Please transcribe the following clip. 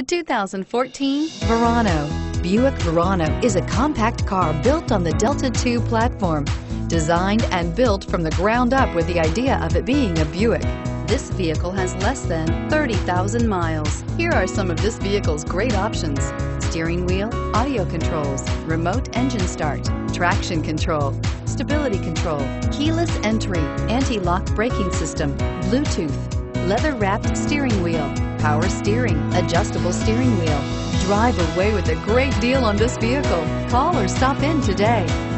The 2014 Verano. Buick Verano is a compact car built on the Delta II platform, designed and built from the ground up with the idea of it being a Buick. This vehicle has less than 30,000 miles. Here are some of this vehicle's great options: steering wheel audio controls, remote engine start, traction control, stability control, keyless entry, anti-lock braking system, Bluetooth, leather-wrapped steering wheel, power steering, adjustable steering wheel. Drive away with a great deal on this vehicle. Call or stop in today.